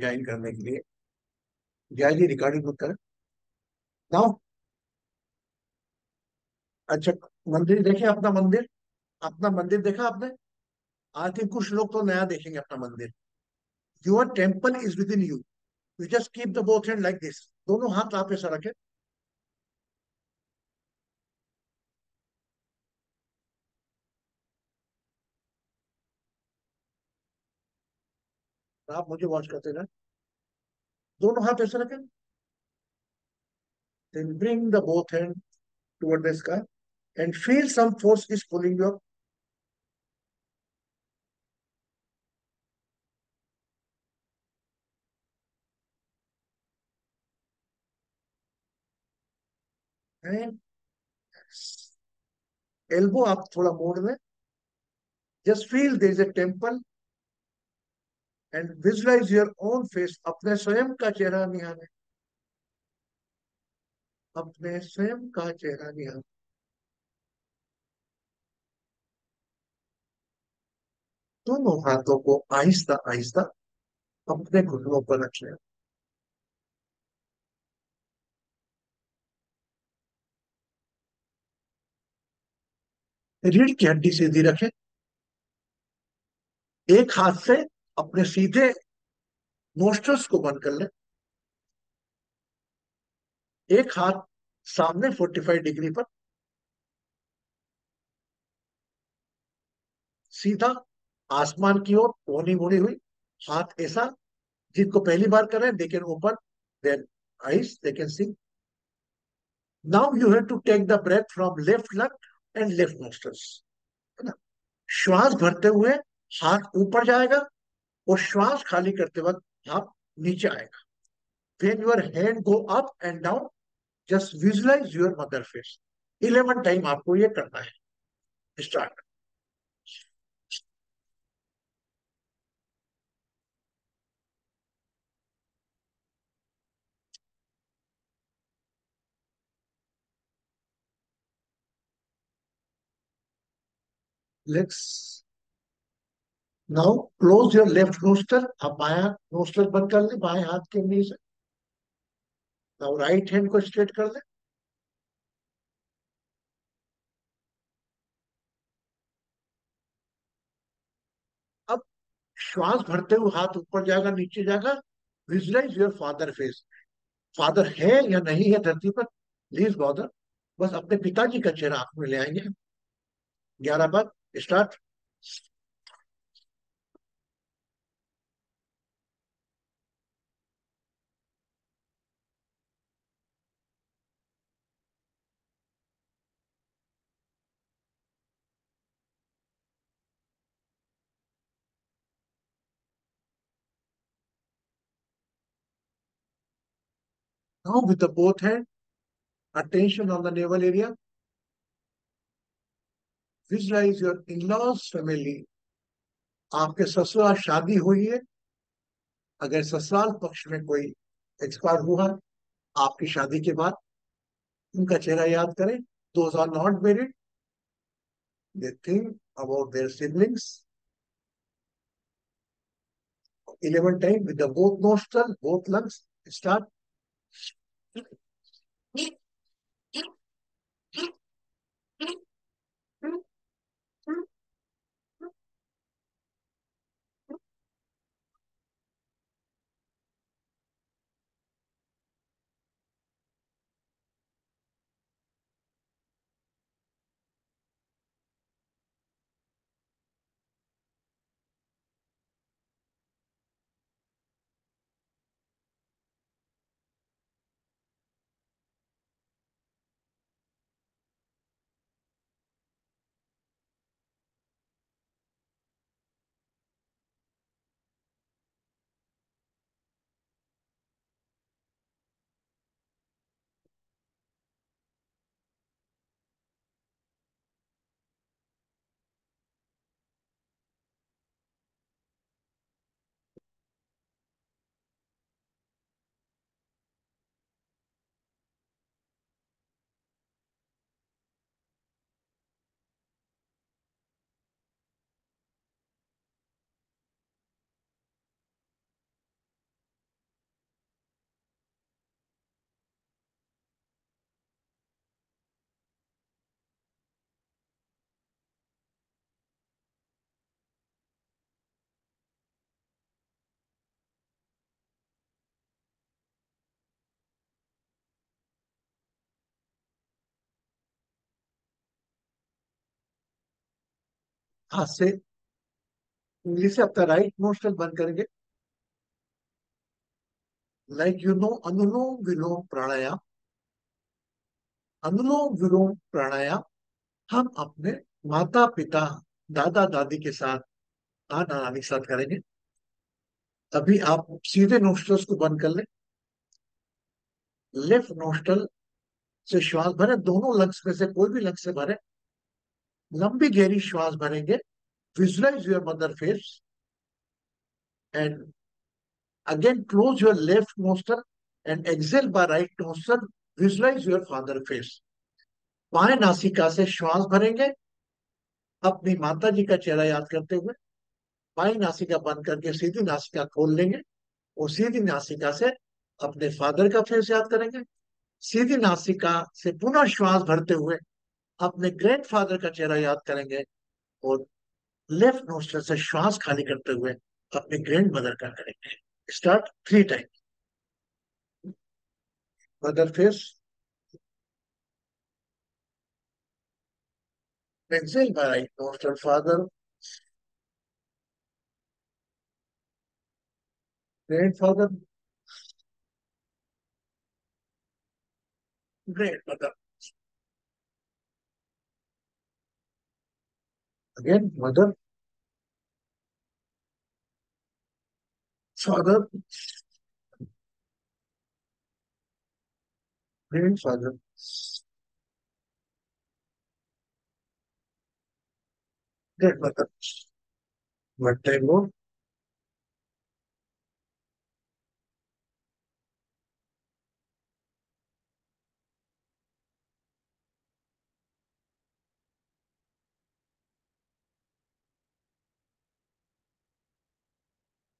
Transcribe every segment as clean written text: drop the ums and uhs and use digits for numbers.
Join करने के लिए। जय जी रिकॉर्डिंग मत कर ना। अच्छा मंदिर देखे, अपना मंदिर देखा आपने? आई थिंक कुछ लोग तो नया देखेंगे अपना मंदिर। Your temple is within you, you just keep the both hand like this, दोनों हाथ आप ऐसा रखें। आप मुझे वॉच करते ना, दोनों हाथ ऐसे रखें। Then bring the both hand toward the sky and feel some force is pulling you up. And elbow आप थोड़ा मोड़ दें। Just feel there is a temple and visualize your own face, अपने स्वयं का चेहरा निहारें, अपने स्वयं का चेहरा निहारें। दोनों हाथों को आहिस्ता आहिस्ता अपने घुटनों पर रख लें। रीढ़ की हड्डी सीधी रखें, एक हाथ से अपने सीधे नोस्ट्रल्स को बंद कर लें, एक हाथ सामने 45 डिग्री पर सीधा आसमान की ओर कोहनी मोड़ी हुई, हाथ ऐसा जिनको पहली बार कर रहे हैं, they can open their eyes, they can see. Now you have to take the breath from left lung and left nostrils, है ना। श्वास भरते हुए हाथ ऊपर जाएगा और श्वास खाली करते वक्त आप नीचे आएगा। When your hand go up and down, just visualize your mother face. 11 time आपको ये करना है। Start. Let's now close your left nostril, आप बाया नोस्ट्रल बंद कर ले बाएं हाथ के नीचे से। नाउ राइट हैंड को स्ट्रेट कर ले। अब श्वास भरते हुए हाथ ऊपर जाएगा नीचे जाएगा। Visualise your father face, father है या नहीं है धरती पर, प्लीज बॉदर, बस अपने पिताजी का चेहरा आंख में ले आएंगे। 11 बार। Start. Now with the both hand, attention on the navel area. Visualize your in-laws family. आपके ससुराल शादी हुई है, अगर ससुराल पक्ष में कोई एक्सपायर हुआ आपकी शादी के बाद, उनका चेहरा याद करें। Those are not married. They think about their siblings. 11 times with the both nostrils, both lungs. Start. हाथ से उंगली से अपना राइट मोशन बंद करेंगे। Like you know anulom vilom प्राणायाम, अनुलोम विलोम प्राणायाम हम अपने माता पिता दादा दादी के साथ, नाना नानी के साथ करेंगे। अभी आप सीधे नोस्ट्रल्स को बंद कर लें, लेफ्ट नोस्ट्रल से श्वास भरे, दोनों लंग्स में से कोई भी लंग्स से भरे, लंबी गहरी श्वास भरेंगे। Visualise your mother face and again close your left nostril and exhale by right nostril, visualize your father face। बाएं नासिका से श्वास भरेंगे, अपनी माता जी का चेहरा याद करते हुए बाएं नासिका बंद करके सीधी नासिका खोल लेंगे और सीधी नासिका से अपने फादर का फेस याद करेंगे। सीधी नासिका से पुनः श्वास भरते हुए अपने ग्रैंड फादर का चेहरा याद करेंगे और लेफ्ट नोस्ट्रल से श्वास खाली करते हुए अपने ग्रैंड मदर का करेंगे। Start 3 times. Mother face. Exhale by right nostril, father. Grandfather. Grandmother. Again, mother. Father, grandfather, grandmother, rectangle,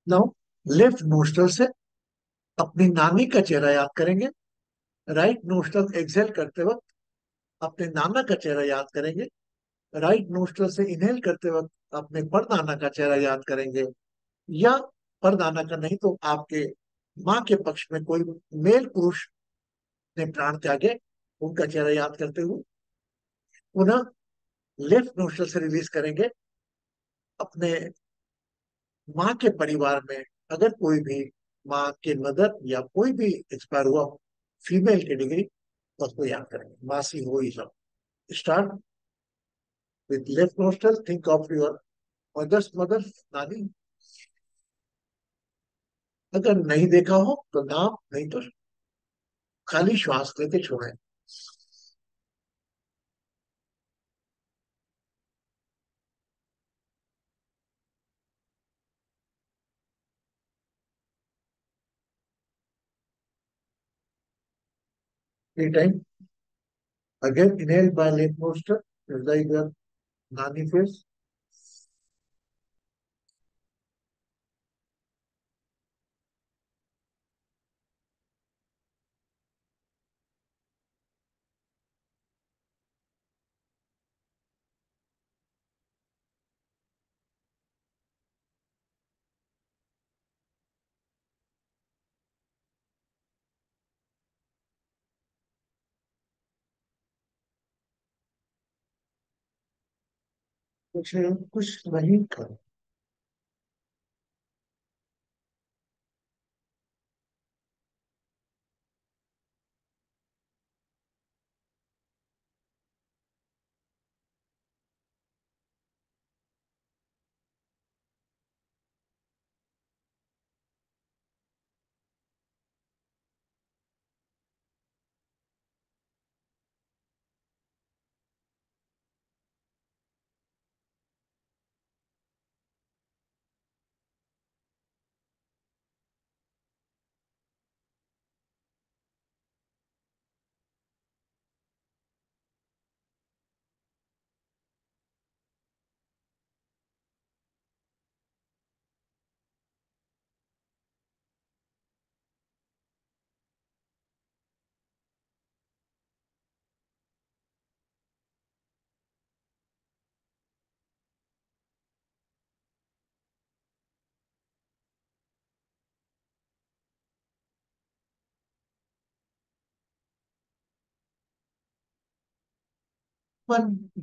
now left nostril से अपनी नानी का चेहरा याद करेंगे, राइट नोस्ट्रल एक्सेल करते वक्त अपने नाना का चेहरा याद करेंगे, राइट नोस्ट्रल से इनहेल करते वक्त अपने परनाना का चेहरा याद करेंगे, या परनाना का नहीं तो आपके माँ के पक्ष में कोई मेल पुरुष ने प्राण त्यागे उनका चेहरा याद करते हुए पुनः लेफ्ट नोस्ट्रल से रिलीज करेंगे। अपने माँ के परिवार में अगर कोई भी माँ के मदर या कोई भी एक्सपायर हुआ फीमेल कैटेगरी तो उसको याद करेंगे, मासी हो ही सब। Start with left nostril, think of your mother's mother नानी, अगर नहीं देखा हो तो नाम, नहीं तो खाली श्वास लेते छोड़ें। Time. Again, inhale by left nostril, visualize your nani face. कुछ नहीं करो,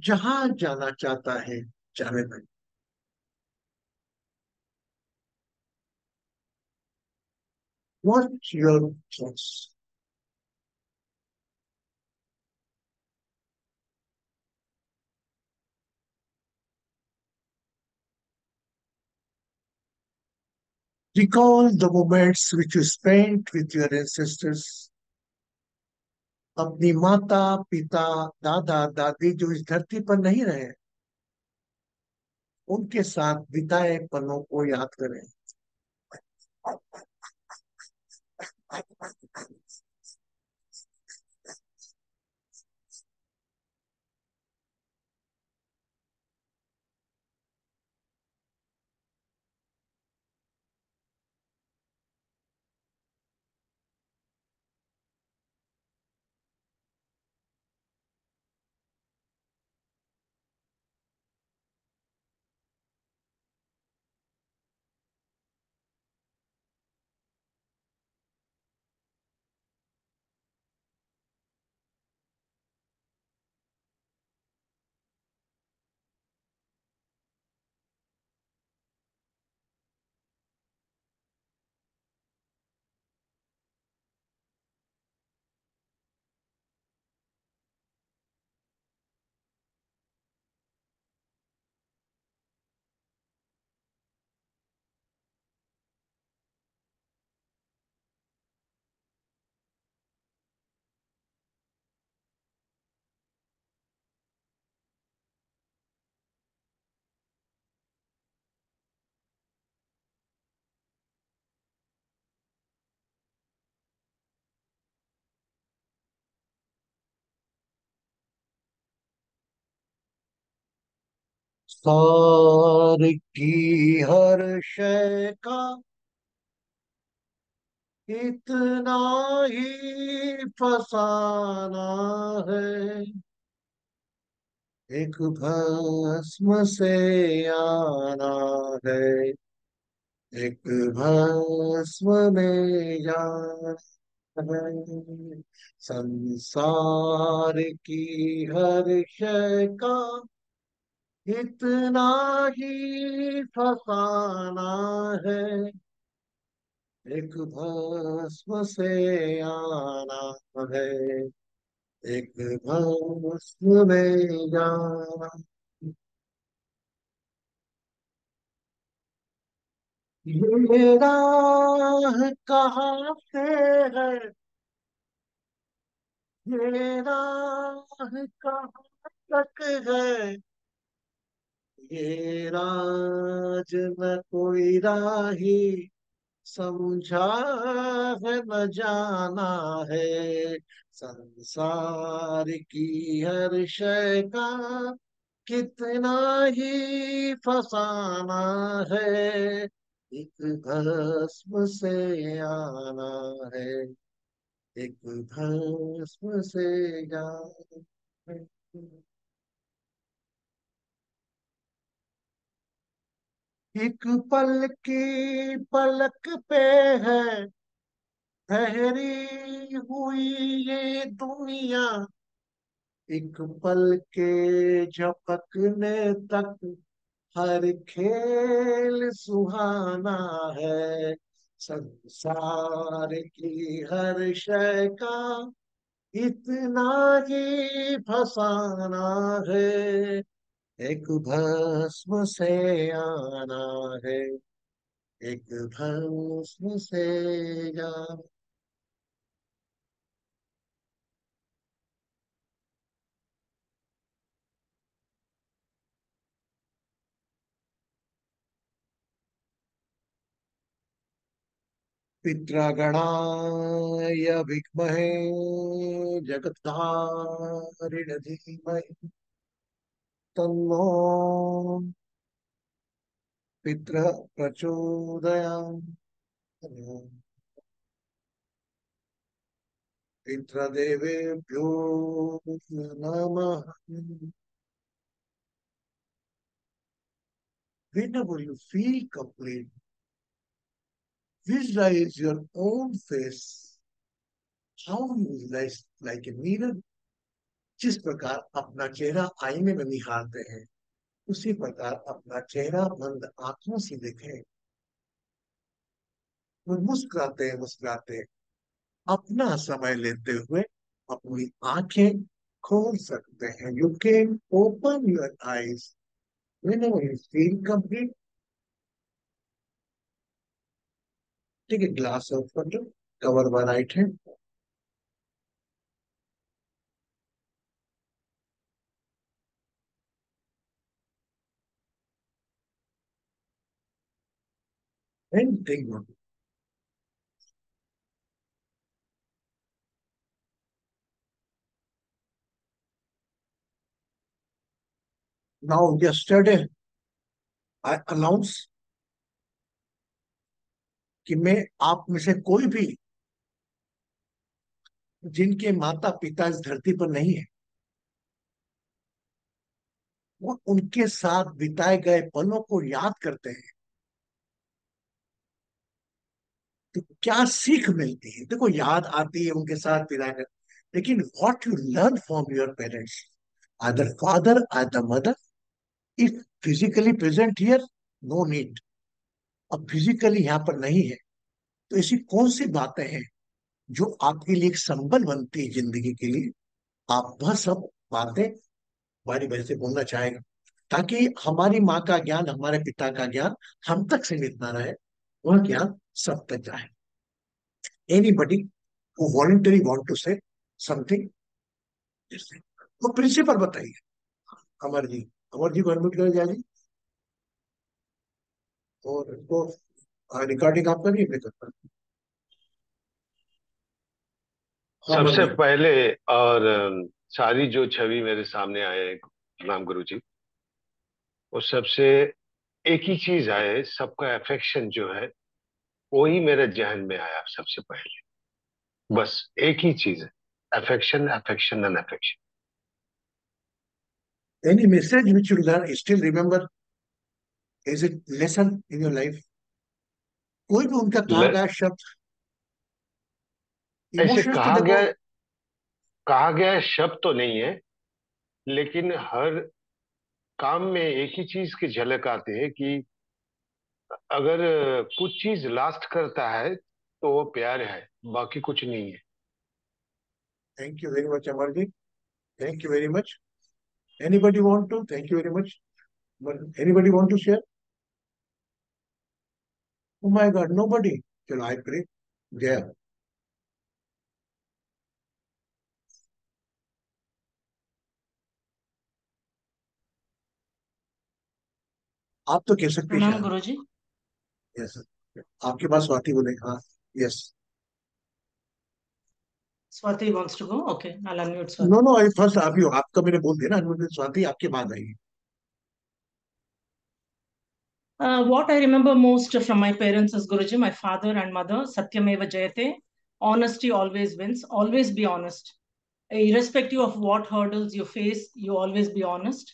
जहां जाना चाहता है जाने में। What's your guess? Recall the moments which you spent with your ancestors, अपनी माता पिता दादा दादी जो इस धरती पर नहीं रहे, उनके साथ बिताए पलों को याद करें। सार की हर शय का इतना ही फसाना है, एक भस्म से आना है, एक भस्म में जाना है। संसार की हर शय का इतना ही फसाना है, एक भस्म से आना है, एक भस्म में जाना। ये राह कहाँ से है, ये राह कहाँ तक है, ये राज न कोई राही समझा है न जाना है। संसार की हर शय का कितना ही फसाना है, एक भस्म से आना है, एक भस्म से जाना है। एक पल की पलक पे है ठहरी हुई ये दुनिया, एक पल के झपकने तक हर खेल सुहाना है। संसार की हर शय का इतना ही फसाना है, एक भस्म से आना है, एक भस्म से जाना। पितृगणाय विद्महे जगत्तारिण धीमहि तन्नो पितृ प्रचोदयात्। पितृदेवेभ्यो नमः। Whenever you feel complete, visualize your own face. How you visualize like a mirror? जिस प्रकार अपना चेहरा आईने में निहारते हैं, उसी प्रकार अपना चेहरा बंद आंखों से देखें। मुस्कुराते मुस्कुराते अपना समय लेते हुए अपनी आंखें खोल सकते हैं। You can open your eyes whenever you feel complete. Take a glass of water, cover one right hand. And take one. Now, yesterday, I announced कि मैं आप में से कोई भी जिनके माता पिता इस धरती पर नहीं है, वो उनके साथ बिताए गए पलों को याद करते हैं तो क्या सीख मिलती है। देखो, याद आती है उनके साथ बिताए गए, लेकिन what you learn from your parents, either father either mother, if physically present here no need. अब फिजिकली यहाँ पर नहीं है तो ऐसी कौन सी बातें हैं जो आपके लिए एक संबल बनती है जिंदगी के लिए, आप वह सब बातें हमारी वजह से बोलना चाहेंगे ताकि हमारी माँ का ज्ञान, हमारे पिता का ज्ञान हम तक सीमित ना रहे, वह ज्ञान सब तक जाए। Anybody who voluntary want to say something, वो प्रिंसिपल बताइए। अमर जी को एडमिट कर जाइए और इसको रिकॉर्डिंग आप करिए। सबसे पहले और सारी जो छवि मेरे सामने आए राम गुरु जी, वो सबसे एक ही चीज आए, सबका एफेक्शन जो है वो ही मेरे जहन में आया। सबसे पहले बस एक ही चीज है, affection affection and affection. Any message which you learn still remember Is it lesson in your life? कोई भी उनका कहा गया शब्द, ऐसे कहा गया शब्द तो नहीं है, लेकिन हर काम में एक ही चीज की झलक आती है कि अगर कुछ चीज लास्ट करता है तो वो प्यार है, बाकी कुछ नहीं है। Thank you very much Amar ji, thank you very much. Anybody want to, thank you very much. Anybody want to share? Oh my God, nobody. Shall I pray? Yeah. आप तो कह सकते हैं गुरुजी। Yes. आपके पास स्वाति बोले। हाँ, yes. Swati wants to go. Okay, I'll unmute Swati. No, I first आप ही, आपका मैंने बोल दिया ना, स्वाति आपके बाद आई। What I remember most from my parents is, Guruji, my father and mother, Satyameva Jayate, honesty always wins, always be honest. Irrespective of what hurdles you face, you always be honest.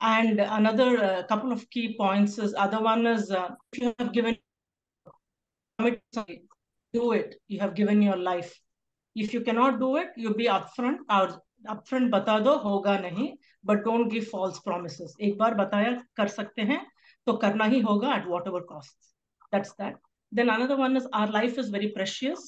And another couple of key points is, other one is, you have given, do it, you have given your life. If you cannot do it, you be upfront, or upfront bata do, hoga nahi, but don't give false promises. Ek baar bataya kar sakte hain, तो करना ही होगा at whatever costs. That's that. Then another one is, our life is very precious.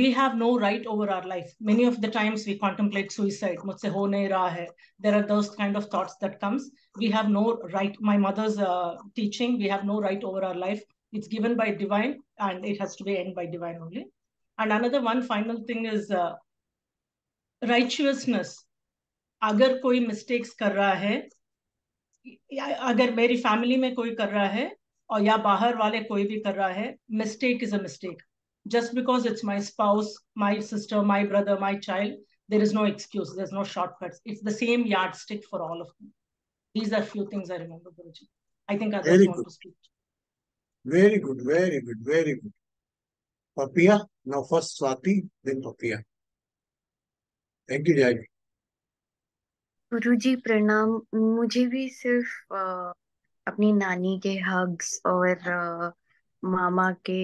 We have no right over our life. Many of the times we contemplate suicide. मुझसे हो नहीं रहा है. There are those kind of thoughts that comes. We have no right. My mother's teaching, we have no right over our life. It's given by divine and it has to be end by divine only. And another one final thing is righteousness. अगर कोई mistakes कर रहा है, अगर मेरी family में कोई कर रहा है और या बाहर वाले कोई भी कर रहा है, mistake is a mistake. Just because it's my spouse, my sister, my brother, my child, there is no excuse, there is no shortcuts. It's the same yardstick for all of them. These are few things I remember Guruji. I think I just want to speak. Very good, very good, very good. Papiya now, first Swati then Papiya. Thank you जय। गुरुजी प्रणाम। मुझे भी सिर्फ अपनी नानी के hugs और मामा के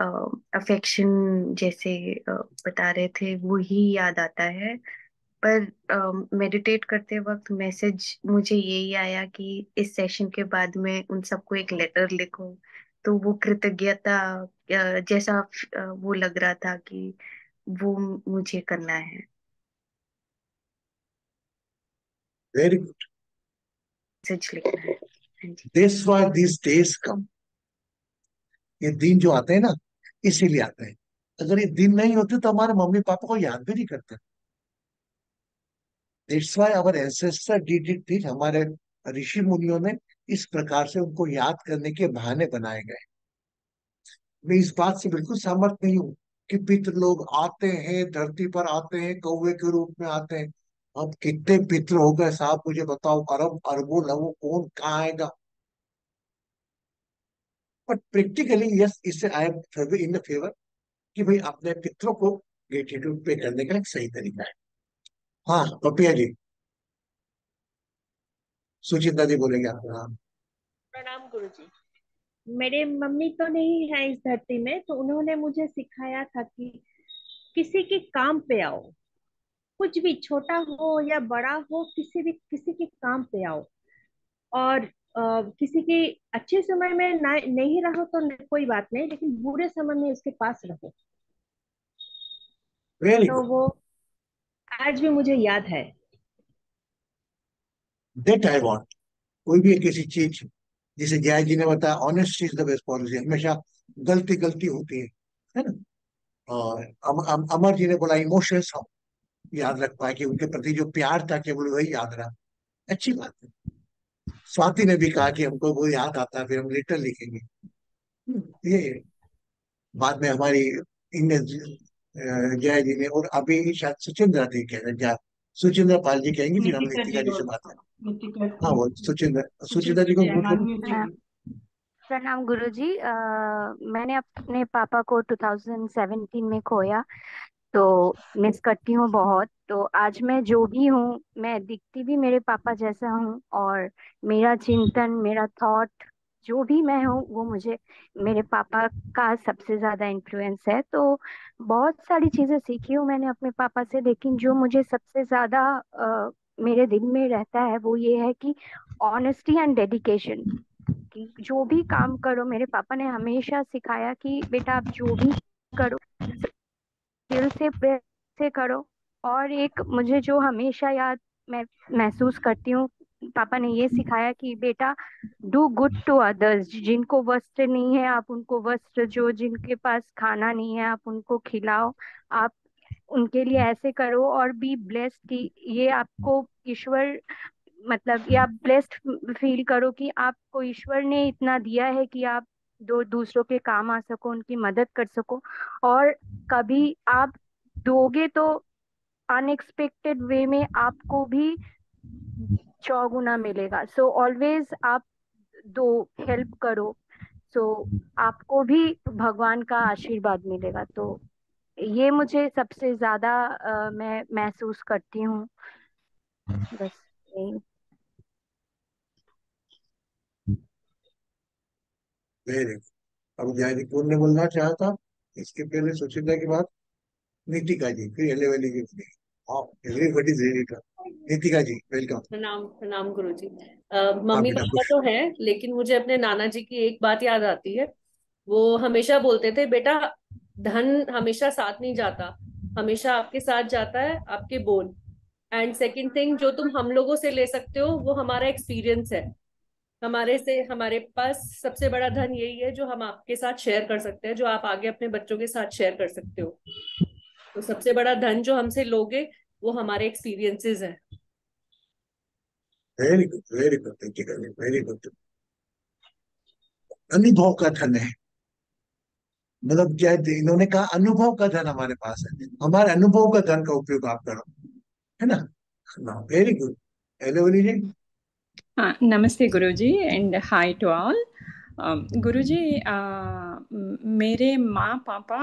अफेक्शन जैसे बता रहे थे वो ही याद आता है, पर मेडिटेट करते वक्त मैसेज मुझे यही आया कि इस सेशन के बाद में उन सबको एक लेटर लिखूं तो वो कृतज्ञता जैसा वो लग रहा था कि वो मुझे करना है। Very good. सच लिखना है। That's why these days come. ये दिन जो आते हैं ना इसीलिए आते हैं। अगर ये दिन नहीं होते तो हमारे मम्मी पापा को याद भी नहीं करते। That's why our ancestor did it thing. हमारे ऋषि मुनियों ने इस प्रकार से उनको याद करने के बहाने बनाए गए। मैं इस बात से बिल्कुल सहमत नहीं हूँ कि पितृ लोग आते हैं, धरती पर आते हैं, कौवे के रूप में आते हैं। अब कितने पितृ हो गए साहब, मुझे बताओ, अरब अरबों लवों कौन कहाँ आएगा। बट प्रैक्टिकली यस, इससे आई एम इन फेवर कि भाई अपने पितरों को ग्रेटिट्यूड पे करने का एक सही तरीका है। हाँ पपिया जी, सुचिंता जी बोलेंगे आप। प्रणाम गुरु जी। मेरे मम्मी तो नहीं है इस धरती में, तो उन्होंने मुझे सिखाया था कि किसी के काम पे आओ, कुछ भी छोटा हो या बड़ा हो, किसी के काम पे आओ। और किसी के अच्छे समय में नहीं रहो तो कोई बात नहीं, लेकिन बुरे समय में उसके पास रहो। really? तो वो आज भी मुझे याद है। That I want. कोई भी एक ऐसी चीज जिसे जया जी ने बताया, honesty is the best policy. हमेशा गलती होती है ना। और अमर जी ने बोला इमोशंस हम याद रख पाए, कि उनके प्रति जो प्यार था केवल वही याद रहा, अच्छी बात है। स्वाति ने भी कहा कि हमको वो याद आता है, फिर हम लेटर लिखेंगे। ये बाद में हमारी जया जी ने, और अभी शायद सुचिंद्रा जी कह रहे हैं, सुचिंद्रा पाल जी कहेंगे, फिर हम नीतिका जी से बात करें। हाँ वो सुचिंद्रा जी को। प्रणाम गुरु जी। मैंने अपने पापा को 2017 में खोया, तो मिस करती हूँ बहुत। तो आज मैं जो भी हूँ, मैं दिखती भी मेरे पापा जैसा हूँ, और मेरा चिंतन, मेरा थॉट, जो भी मैं हूँ वो मुझे मेरे पापा का सबसे ज़्यादा इन्फ्लुएंस है। तो बहुत सारी चीज़ें सीखी हूँ मैंने अपने पापा से, लेकिन जो मुझे सबसे ज़्यादा मेरे दिल में रहता है वो ये है कि ऑनेस्टी एंड डेडिकेशन। कि जो भी काम करो, मेरे पापा ने हमेशा सिखाया कि बेटा आप जो भी करो दिल से करो। और एक मुझे जो हमेशा याद मैं महसूस करती हूँ, पापा ने ये सिखाया कि बेटा डू गुड टू अदर्स। जिनको वस्त्र नहीं है आप उनको वस्त्र जो, जिनके पास खाना नहीं है आप उनको खिलाओ, आप उनके लिए ऐसे करो। और बी ब्लेस्ड, कि ये आपको ईश्वर, मतलब ये आप ब्लेस्ड फील करो कि आपको ईश्वर ने इतना दिया है कि आप दूसरों के काम आ सको, उनकी मदद कर सको। और कभी आप दोगे तो अनएक्सपेक्टेड वे में आपको भी चौगुना मिलेगा। सो ऑलवेज आप दो, हेल्प करो, सो आपको भी भगवान का आशीर्वाद मिलेगा। तो ये मुझे सबसे ज्यादा मैं महसूस करती हूँ। बस यही। अब जयदीप कौन ने बोलना चाहा था? इसके पहले सुचिंदा की बात, नीतिका जी, फिर एलेवेली की बात। नीतिका जी वेलकम। प्रणाम प्रणाम गुरु जी। मम्मी पापा तो है, लेकिन मुझे अपने नाना जी की एक बात याद आती है। वो हमेशा बोलते थे, बेटा धन हमेशा साथ नहीं जाता, हमेशा आपके साथ जाता है आपके बोल। एंड सेकेंड थिंग, जो तुम हम लोगों से ले सकते हो वो हमारा एक्सपीरियंस है। हमारे पास सबसे बड़ा धन यही है जो हम आपके साथ शेयर कर सकते हैं, जो आप आगे अपने बच्चों के साथ शेयर कर सकते हो। तो सबसे बड़ा धन जो हमसे लोगे वो हमारे एक्सपीरियंसेस हैं। Very good, very good, very good. अनुभव का धन है, मतलब क्या इन्होंने कहा, अनुभव का धन हमारे पास है, हमारे अनुभव का धन का उपयोग आप करो, है ना। Very good. हेलो जी। हाँ, नमस्ते Guruji and hi to all. Guruji, मेरे माँ पापा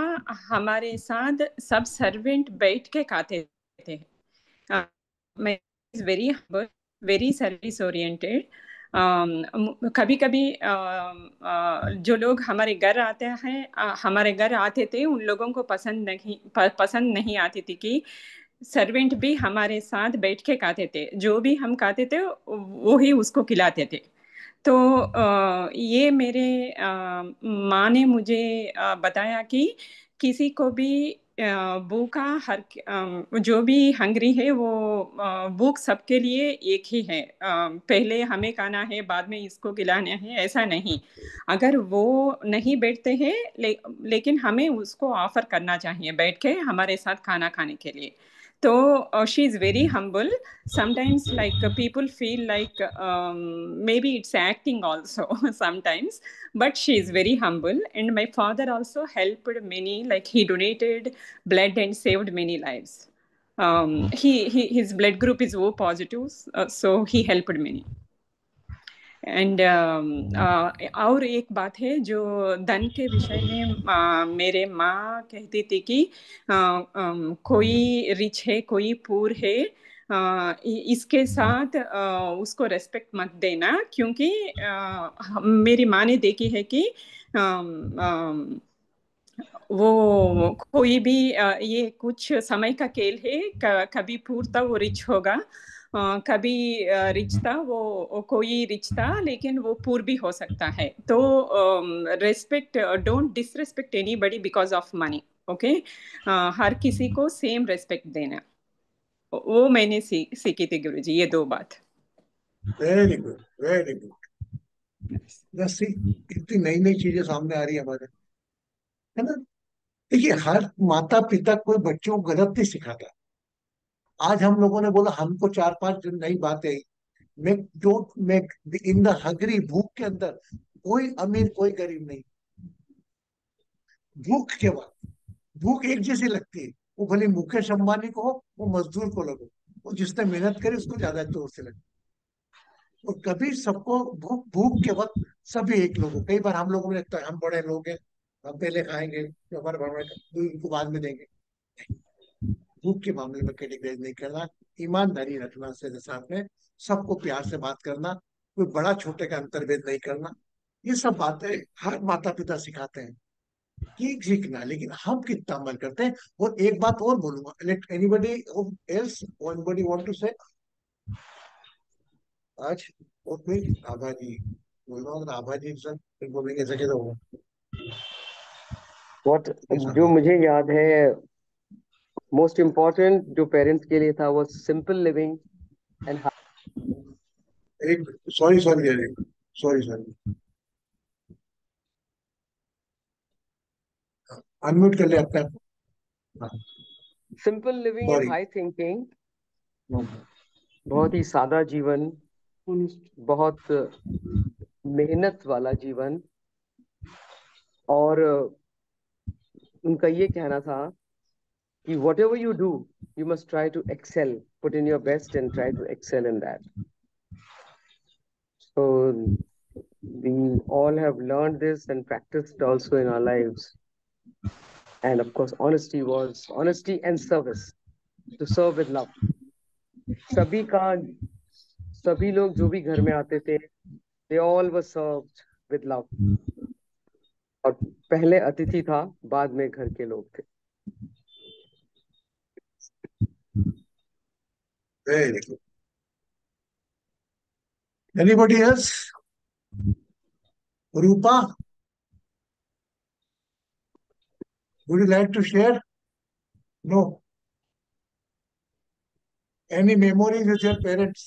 हमारे साथ सब सर्वेंट बैठ के खाते थे। मैं very humble, very service oriented. कभी कभी जो लोग हमारे घर आते हैं, हमारे घर आते थे, उन लोगों को पसंद नहीं आती थी कि सर्वेंट भी हमारे साथ बैठ के खाते थे। जो भी हम खाते थे वो ही उसको खिलाते थे। तो ये मेरे माँ ने मुझे बताया कि किसी को भी भूखा हर जो भी हंग्री है वो भूख सबके लिए एक ही है, पहले हमें खाना है बाद में इसको खिलाना है, ऐसा नहीं। अगर वो नहीं बैठते हैं लेकिन हमें उसको ऑफर करना चाहिए बैठ के हमारे साथ खाना खाने के लिए। तो she is very humble. Sometimes like people feel like may be it's acting also sometimes, but she is very humble. And my father also helped many, like he donated blood and saved many lives. His blood group is O positive, so he helped many. And और एक बात है जो धन के विषय में मेरे माँ कहती थी कि कोई रिच है कोई पूर है, इसके साथ उसको रेस्पेक्ट मत देना, क्योंकि मेरी माँ ने देखी है कि वो कोई भी ये कुछ समय का खेल है, कभी पूर था वो रिच होगा, कभी रिश्ता वो कोई रिश्ता लेकिन वो पूर भी हो सकता है। तो respect, don't disrespect any buddy because of money, okay. हर किसी को सेम रेस्पेक्ट देना, वो मैंने सीखी थी गुरु जी, ये दो बात। Very good, very good. जैसे कितनी नई नई चीजें सामने आ रही है हमारे, है ना। देखिए हर माता पिता कोई बच्चों को गलत नहीं सिखाता। आज हम लोगों ने बोला हमको 4-5 नई बातें, इन द हंगरी, भूख के अंदर कोई अमीर कोई गरीब नहीं। भूख के बाद भूख एक जैसी लगती है, वो भले मुकेश अंबानी को हो वो मजदूर को लगो, वो जिसने मेहनत करी उसको ज्यादा जोर से लगे। और कभी सबको भूख के वक्त सभी एक लोग हो। कई बार हम लोगों में लगता है हम बड़े लोग हैं हम पहले खाएंगे इनको बाद में देंगे। भूख के मामले में कैटेगराइज नहीं करना, ईमानदारी रखना, से साथ में सबको प्यार से बात करना, कोई बड़ा छोटे का अंतर्भेद नहीं करना, ये सब बातें हर माता पिता सिखाते हैं कि सीखना, लेकिन हम कितना अमल करते हैं। और एक बात और बोलूंगा, let anybody else anybody want to say आज और कोई आभाजी बोलूंगा, आभाजी सर बोलेंगे ऐसा कैसे होगा। जो मुझे याद है मोस्ट इम्पोर्टेंट जो पेरेंट्स के लिए था वो सिंपल लिविंग एंड एक सॉरी अनम्यूट कर ले अपने आप। Simple living and high thinking, बहुत ही सादा जीवन, बहुत मेहनत वाला जीवन। और उनका ये कहना था कि whatever you do, you must try to excel, put in your best and try to excel in that. So we all have learned this and practiced also in our lives. And of course, honesty was honesty and service, to serve with love. सभी लोग जो भी घर में आते थे, they all were served with love. और पहले अतिथि था, बाद में घर के लोग थे। Very good. Anybody else? Rupa, would you like to share? No. Any memories with your parents?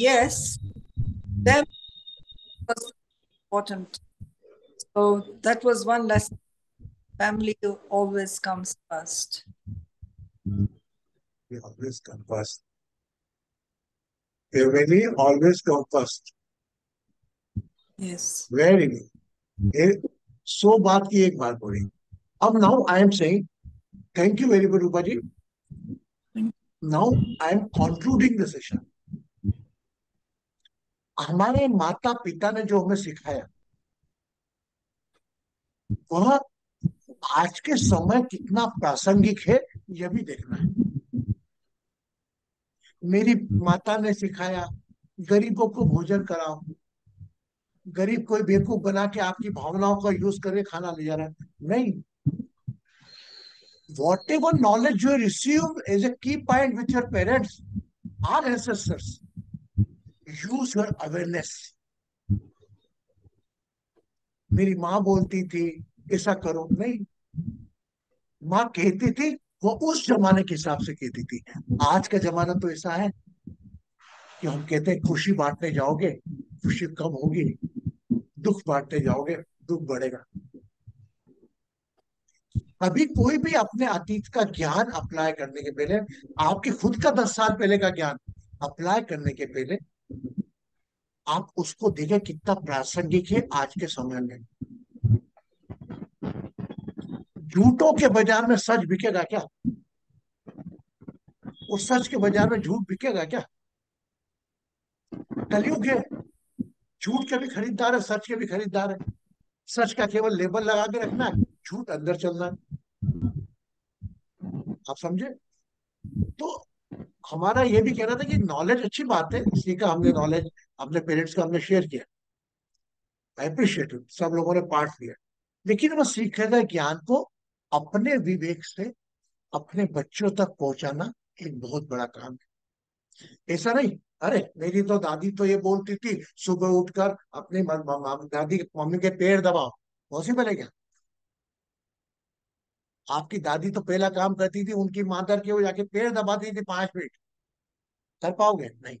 Yes, that was important. So that was one lesson. Family always comes first. We always come first. Family always come first. Yes. Very good. So, बात की एक बात बोली। अब now I am saying thank you very much, Rupaji. Now I am concluding the session. हमारे माता पिता ने जो हमें सिखाया वह आज के समय कितना प्रासंगिक है यह भी देखना है। मेरी माता ने सिखाया गरीबों को भोजन कराओ, गरीब कोई बेवकूफ बना के आपकी भावनाओं का यूज करके खाना ले जा रहा है, नहीं। Whatever knowledge you receive as a key point with your parents or ancestors, use your awareness. मेरी माँ बोलती थी ऐसा करो, नहीं, माँ कहती थी वो उस जमाने के हिसाब से कहती थी। आज का जमाना तो ऐसा है कि हम कहते हैं खुशी बांटने जाओगे खुशी कम होगी, दुख बांटने जाओगे दुख बढ़ेगा। अभी कोई भी अपने अतीत का ज्ञान अप्लाई करने के पहले, आपके खुद का 10 साल पहले का ज्ञान अप्लाई करने के पहले आप उसको देखें कितना प्रासंगिक है आज के समय में। झूठों के बाजार में सच बिकेगा क्या? और सच के बाजार में झूठ बिकेगा क्या? कलयुग है, झूठ के भी खरीदार है सच के भी खरीदार है। सच का केवल लेबल लगा के रखना है, झूठ अंदर चलना है। आप समझे? तो हमारा ये भी कहना था कि नॉलेज अच्छी बात है, इसी का हमने नॉलेज अपने पेरेंट्स को हमने शेयर किया, आई अप्रिशिएट, सब लोगों ने पार्ट लिया। लेकिन वो सीखे गए ज्ञान को अपने विवेक से अपने बच्चों तक पहुंचाना एक बहुत बड़ा काम है। ऐसा नहीं अरे मेरी तो दादी तो ये बोलती थी सुबह उठकर अपनी दादी मम्मी के पैर दबाओ, पॉसिबल है क्या? आपकी दादी तो पहला काम करती थी उनकी मादर के वो जाके पैर दबाती थी 5 मिनट, कर पाओगे? नहीं।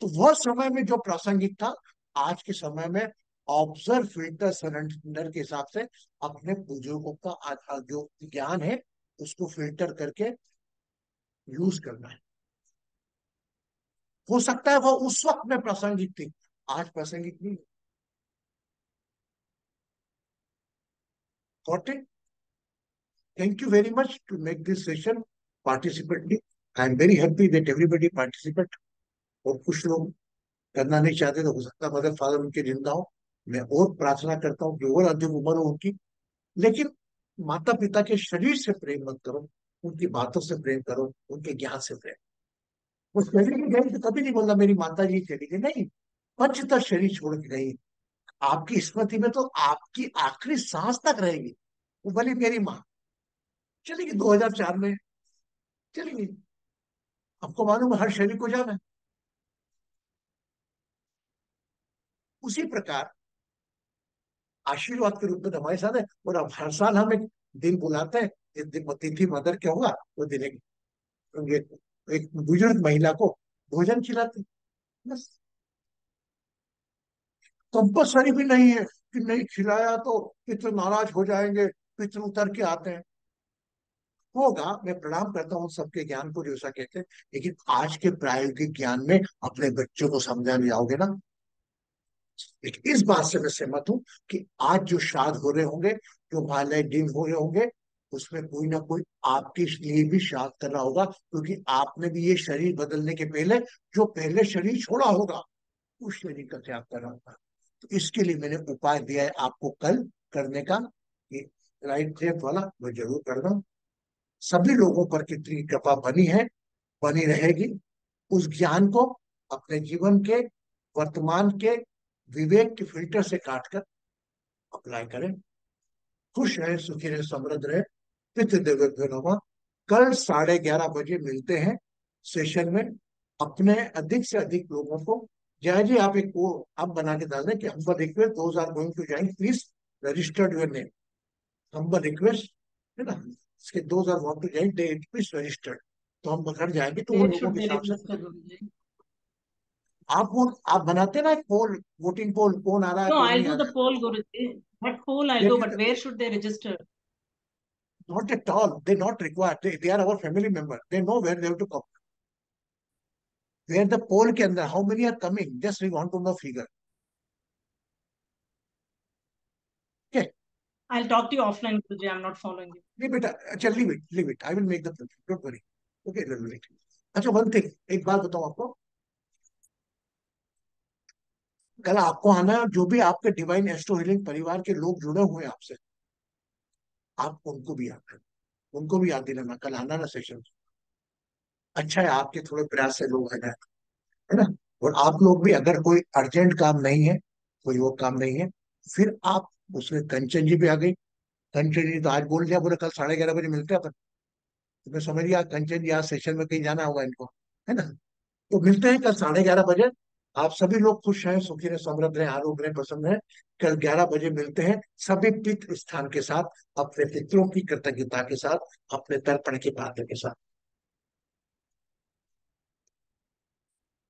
तो वह समय में जो प्रासंगिक था आज के समय में ऑब्जर्व फिल्टर सरेंडर के हिसाब से अपने बुजुर्गों का जो ज्ञान है उसको फिल्टर करके यूज करना है। हो सकता है वो उस वक्त में प्रासंगिक थी, आज प्रासंगिक नहीं। Thank you very much to make this session participatory. I am very happy that everybody participate. और कुछ लोग करना नहीं चाहते तो हो सकता है मदर फादर उनके जिंदा हो, मैं और प्रार्थना करता हूँ कि और अधिक उम्र हो उनकी। लेकिन माता पिता के शरीर से प्रेम मत करो, उनकी बातों से प्रेम करो, उनके ज्ञान से प्रेम। वो शरीर की गई तो कभी नहीं बोलना मेरी माता जी चली गई, नहीं, पंचतः शरीर छोड़ के गई। आपकी स्मृति में तो आपकी आखिरी सांस तक रहेगी। वो बोली मेरी माँ चली गई 2004 में चली गई। आपको मालूम है हर शरीर को जाना है। उसी प्रकार आशीर्वाद के रूप में हमारे साथ है और अब हर साल हम एक दिन बुलाते हैं, जिस दिन तिथि मदर क्या होगा वो दिन एक बुजुर्ग महिला को भोजन खिलाते बस। कंपल्सरी भी नहीं है कि नहीं खिलाया तो पितृ नाराज हो जाएंगे, पितृ उतर के आते हैं, होगा। मैं प्रणाम करता हूँ सबके ज्ञान को जो ऐसा कहते हैं, लेकिन आज के प्रायोगिक ज्ञान में अपने बच्चों को समझाने जाओगे ना। लेकिन इस बात से मैं सहमत हूँ कि आज जो श्राद्ध हो रहे होंगे, जो भाले दिन हो रहे होंगे, उसमें कोई ना कोई आपके लिए भी श्राद्ध करना होगा, क्योंकि आपने भी ये शरीर बदलने के पहले जो पहले शरीर छोड़ा होगा उस शरीर का त्याग करना होगा। तो इसके लिए मैंने उपाय दिया है आपको कल करने का, राइट लेफ्ट वाला मैं जरूर करना। सभी लोगों पर कितनी कृपा बनी है, बनी रहेगी। उस ज्ञान को अपने जीवन के वर्तमान के विवेक के फिल्टर से काटकर अप्लाई करें। खुश रहे, सुखी रहे, समृद्ध रहे। पितृ देवेभ्यो नमः। कल 11:30 बजे मिलते हैं सेशन में। अपने अधिक से अधिक लोगों को जय जी आप एक वो आप बना के डाल दें कि हमको request 2000 going to join, please registered your name, हमको रिक्वेस्ट है ना, इसके 2000 going to join date please registered. तो हम घर जाएंगे तो उन लोगों के साथ आप बनाते ना पोल, वोटिंग पोल, कौन आ रहा है। No, I'll do the poll, Guruji. That poll I'll do, but where should they register? Not at all. They're not required. They are our family member. They know where they have to come. Where the poll can, how many are coming? Just we want to know figure. Okay. I'll talk to you offline, Guruji. I'm not following you. Leave it. I will make the plan. Don't worry. Okay, leave it. अच्छा one thing, एक बात बताऊँ आपको, कल आपको आना है। जो भी आपके डिवाइन एस्ट्रो हीलिंग परिवार के लोग जुड़े हुए हैं आपसे, आप उनको भी याद करना, उनको भी याद दिलाना, कल आना ना सेशन। अच्छा है आपके थोड़े प्रयास से लोग आ जाए, है ना। और आप लोग भी अगर कोई अर्जेंट काम नहीं है, कोई वो काम नहीं है, फिर आप उसमें कंचन जी भी आ गई। कंचन जी तो आज बोल दिया, बोले कल 11:30 बजे मिलते हैं अपन। तो मैं समझ गया कंचन जी आज सेशन में कहीं जाना होगा इनको, है ना। तो मिलते हैं कल 11:30 बजे आप सभी लोग खुश हैं, सुखी रहे, समृद्ध रहे, आरोग्य रहे, प्रसन्न रहे। कल 11 बजे मिलते हैं सभी पितृ स्थान के साथ, अपने पितरों की कृतज्ञता के साथ, अपने तर्पण की बातें के साथ।